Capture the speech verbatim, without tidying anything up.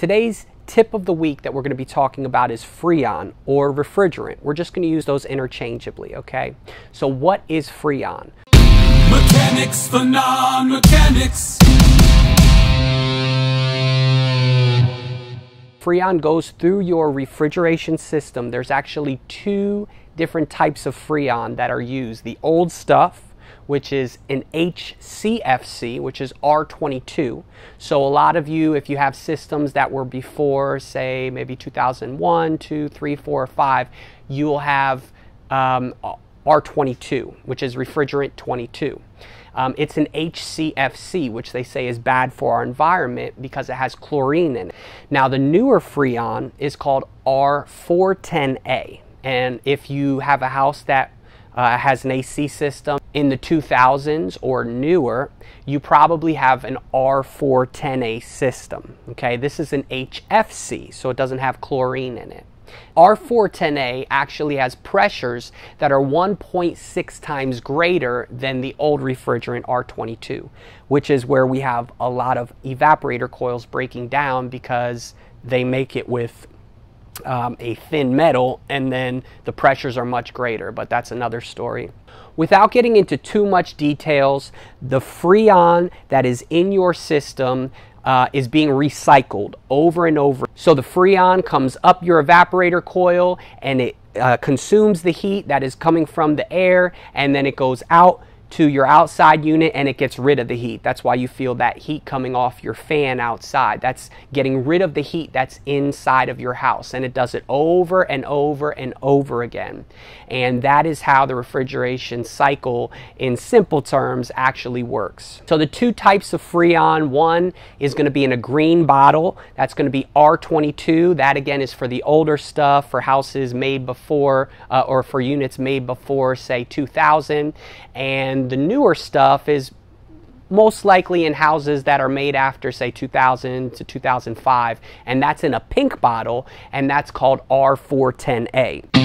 Today's tip of the week that we're going to be talking about is Freon or refrigerant. We're just going to use those interchangeably, okay? So what is Freon? Mechanics for non-mechanics. Freon goes through your refrigeration system. There's actually two different types of Freon that are used. The old stuff, which is an H C F C, which is R twenty-two. So a lot of you, if you have systems that were before, say, maybe two thousand one, two, three, four, or five, you will have um, R twenty-two, which is refrigerant twenty-two. Um, it's an H C F C, which they say is bad for our environment because it has chlorine in it. Now, the newer Freon is called R four ten A. And if you have a house that uh, has an A C system in the two thousands or newer, you probably have an R four ten A system. Okay, this is an H F C, so it doesn't have chlorine in it. R four ten A actually has pressures that are one point six times greater than the old refrigerant R twenty-two, which is where we have a lot of evaporator coils breaking down because they make it with um, a thin metal, and then the pressures are much greater, but that's another story. Without getting into too much details, the Freon that is in your system Uh, is being recycled over and over. So the Freon comes up your evaporator coil and it uh, consumes the heat that is coming from the air, and then it goes out to your outside unit and it gets rid of the heat. That's why you feel that heat coming off your fan outside. That's getting rid of the heat that's inside of your house, and it does it over and over and over again. And that is how the refrigeration cycle in simple terms actually works. So the two types of Freon, one is going to be in a green bottle. That's going to be R twenty-two. That again is for the older stuff, for houses made before uh, or for units made before, say, two thousand. And And the newer stuff is most likely in houses that are made after, say, two thousand to two thousand five, and that's in a pink bottle, and that's called R four ten A.